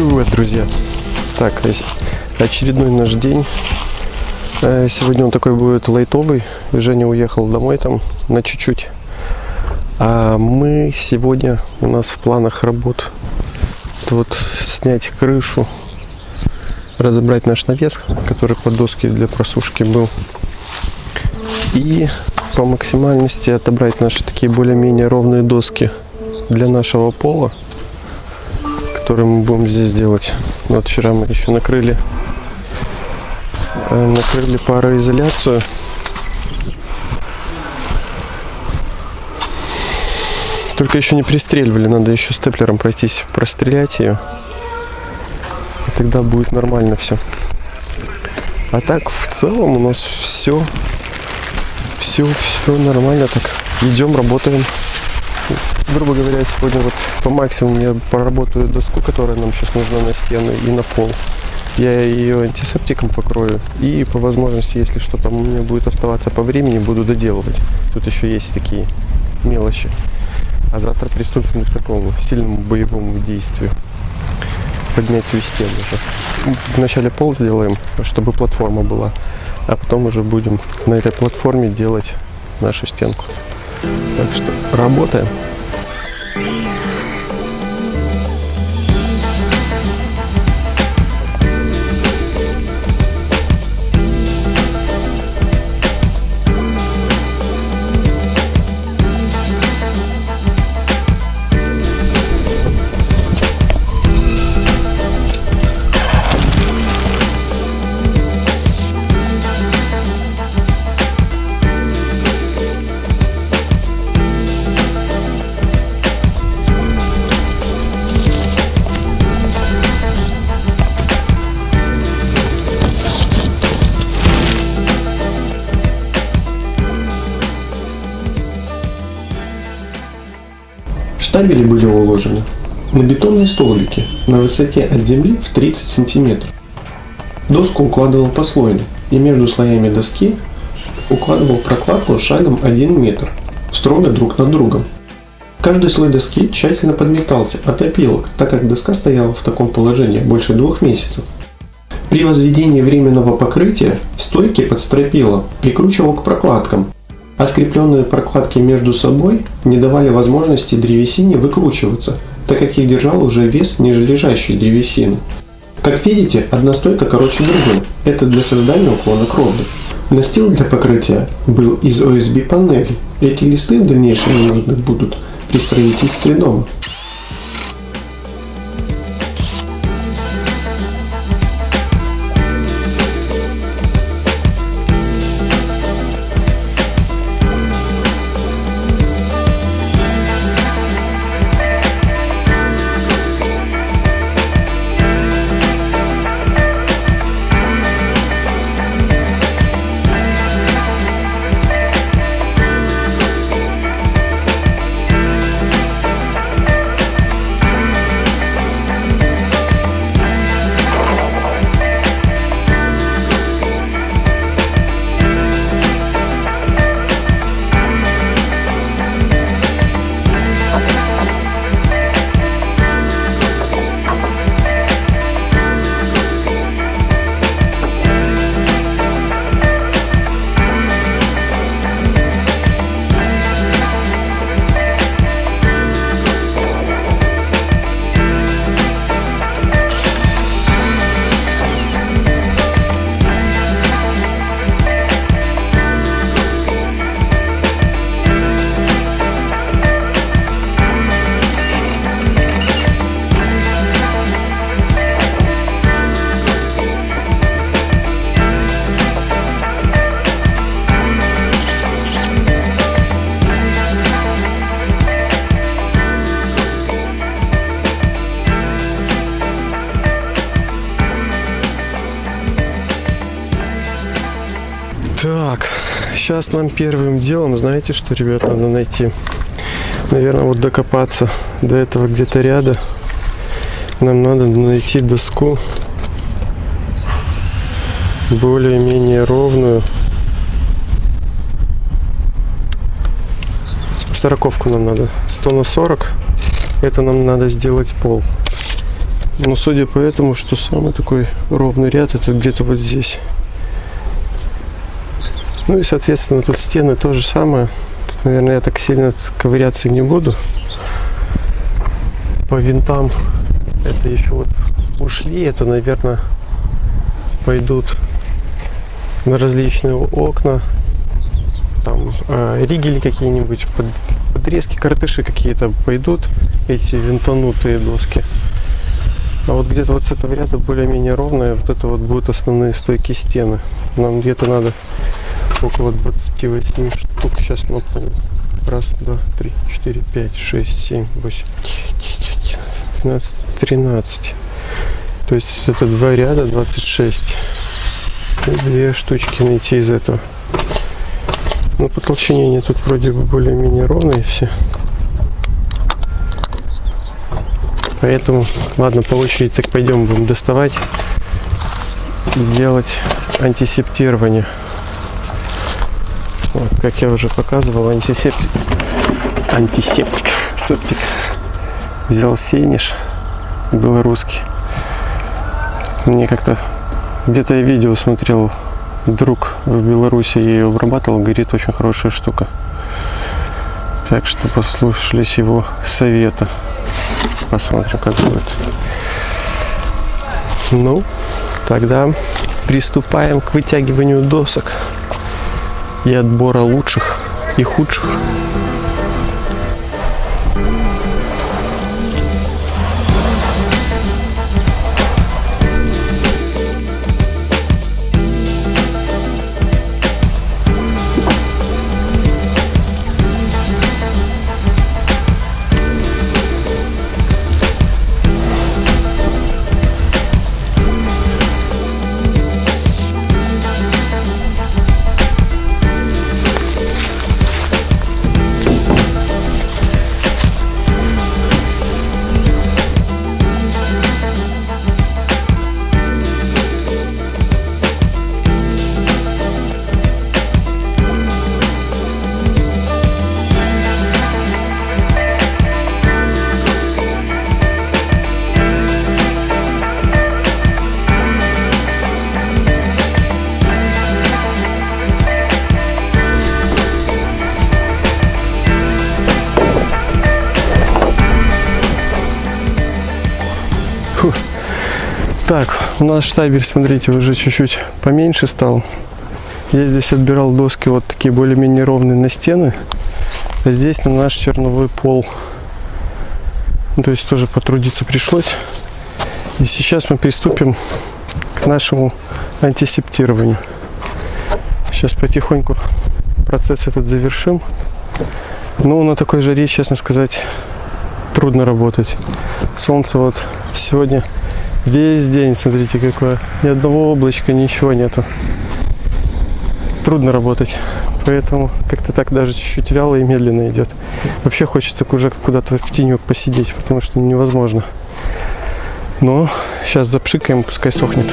вывод, друзья. Так, очередной наш день. Сегодня он такой будет лайтовый. Женя уехал домой там на чуть-чуть. А мы сегодня, у нас в планах работ, вот снять крышу, разобрать наш навес, который под доски для просушки был, и по максимальности отобрать наши такие более-менее ровные доски для нашего пола, которые мы будем здесь делать. Вот вчера мы еще накрыли пароизоляцию. Только еще не пристреливали, надо еще степлером пройтись, прострелять ее. И тогда будет нормально все. А так в целом у нас все нормально. Так, идем, работаем. Грубо говоря, сегодня вот по максимуму я проработаю доску, которая нам сейчас нужна на стену и на пол. Я ее антисептиком покрою и по возможности, если что там у меня будет оставаться по времени, буду доделывать. Тут еще есть такие мелочи. А завтра приступим к такому сильному боевому действию. Поднятию стены уже. Вначале пол сделаем, чтобы платформа была. А потом уже будем на этой платформе делать нашу стенку. Так что работаем. Штабели были уложены на бетонные столбики на высоте от земли в 30 см. Доску укладывал послойно и между слоями доски укладывал прокладку шагом 1 метр, строго друг над другом. Каждый слой доски тщательно подметался от опилок, так как доска стояла в таком положении больше 2 месяцев. При возведении временного покрытия стойки под стропила прикручивал к прокладкам, а скрепленные прокладки между собой не давали возможности древесине выкручиваться, так как их держал уже вес ниже лежащей древесины. Как видите, одна стойка короче другой, это для создания уклона к ровно. Настил для покрытия был из OSB панели, эти листы в дальнейшем нужны будут при строительстве дома. Так, сейчас нам первым делом, знаете что, ребят, надо найти, наверное, вот докопаться до этого где-то ряда. Нам надо найти доску более-менее ровную. Сороковку нам надо, 100 на 40. Это нам надо сделать пол. Но судя по этому, что самый такой ровный ряд, это где-то вот здесь. Ну и, соответственно, тут стены то же самое. Тут, наверное, я так сильно ковыряться не буду. По винтам это еще вот ушли. Это, наверное, пойдут на различные окна. Там ригели какие-нибудь, подрезки, картыши какие-то пойдут. Эти винтанутые доски. А вот где-то вот с этого ряда более-менее ровная. Вот это вот будут основные стойки стены. Нам где-то надо около 28 штук. Сейчас напомню. 1, 2, 3, 4, 5, 6, 7, 8, 9, 10, 11, 12, 13. То есть это 2 ряда, 26. И 2 штучки найти из этого. Но по толщине они тут вроде бы более-менее ровные все. Поэтому, ладно, по очереди так пойдем, будем доставать и делать антисептирование. Вот, как я уже показывал, антисептик взял Сенеж, белорусский. Мне как-то, где-то я видео смотрел, друг в Беларуси ее обрабатывал, говорит, очень хорошая штука. Так что послушались его совета. Посмотрим, как будет. Ну, тогда приступаем к вытягиванию досок и отбора лучших и худших. Так, у нас штабель, смотрите, уже чуть-чуть поменьше стал. Я здесь отбирал доски вот такие более-менее ровные на стены. А здесь на наш черновой пол. То есть тоже потрудиться пришлось. И сейчас мы приступим к нашему антисептированию. Сейчас потихоньку процесс этот завершим. Но на такой жаре, честно сказать, трудно работать. Солнце вот сегодня... Весь день, смотрите, какое. Ни одного облачка, ничего нету. Трудно работать. Поэтому как-то так даже чуть-чуть вяло и медленно идет. Вообще хочется уже куда-то в тенек посидеть, потому что невозможно. Но сейчас запшикаем, пускай сохнет.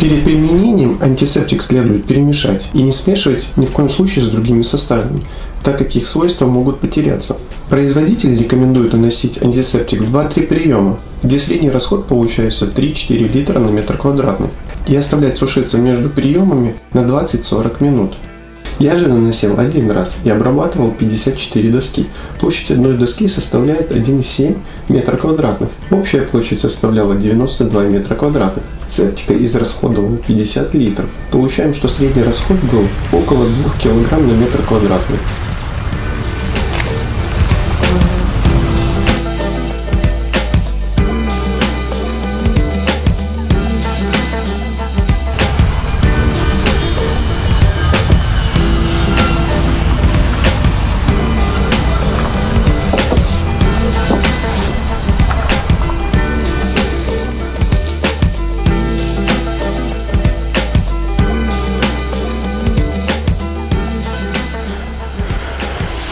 Перед применением антисептик следует перемешать и не смешивать ни в коем случае с другими составами, так как их свойства могут потеряться. Производитель рекомендует наносить антисептик в 2-3 приема, где средний расход получается 3-4 литра на метр квадратный, и оставлять сушиться между приемами на 20-40 минут. Я же наносил один раз и обрабатывал 54 доски. Площадь одной доски составляет 1,7 метра квадратных. Общая площадь составляла 92 метра квадратных. Септика израсходовала 50 литров. Получаем, что средний расход был около 2 килограмм на метр квадратный.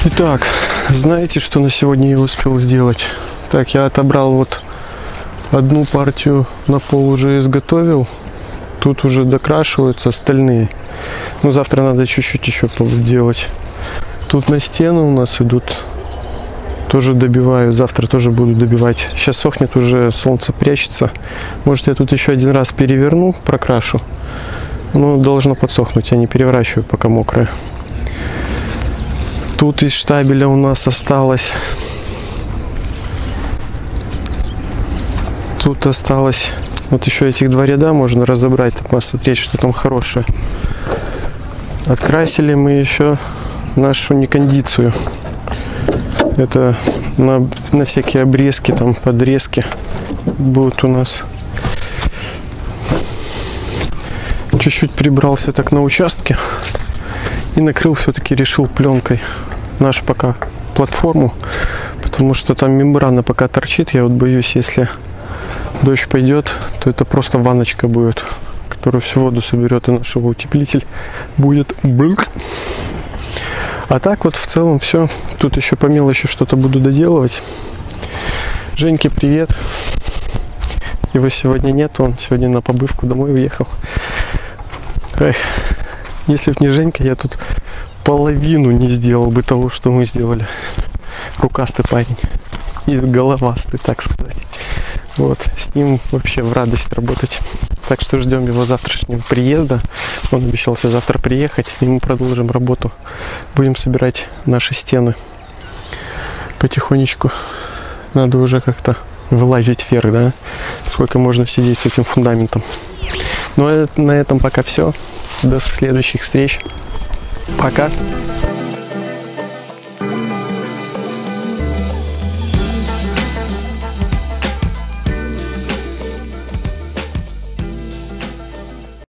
Итак, знаете, что на сегодня я успел сделать? Так, я отобрал вот одну партию, на пол уже изготовил. Тут уже докрашиваются остальные. Ну, завтра надо чуть-чуть еще делать. Тут на стену у нас идут. Тоже добиваю. Завтра тоже буду добивать. Сейчас сохнет уже, солнце прячется. Может, я тут еще один раз переверну, прокрашу. Но должно подсохнуть. Я не переворачиваю, пока мокрое. Тут из штабеля у нас осталось. Тут осталось. Вот еще этих два ряда можно разобрать, посмотреть, что там хорошее. Открасили мы еще нашу некондицию. Это на всякие обрезки, там подрезки будут у нас. Чуть-чуть прибрался так на участке и накрыл, все-таки решил пленкой нашу пока платформу, потому что там мембрана пока торчит. Я вот боюсь, если дождь пойдет, то это просто ванночка будет, которую всю воду соберет, и наш утеплитель будет. А так вот в целом все. Тут еще по мелочи что-то буду доделывать. Женьке привет. Его сегодня нет, он сегодня на побывку домой уехал. Эх, если бы не Женька, я тут половину не сделал бы того, что мы сделали. Рукастый парень и головастый, так сказать. Вот, с ним вообще в радость работать. Так что ждем его завтрашнего приезда. Он обещался завтра приехать, и мы продолжим работу. Будем собирать наши стены. Потихонечку надо уже как-то вылазить вверх, да? Сколько можно сидеть с этим фундаментом. Ну, а на этом пока все. До следующих встреч. Пока.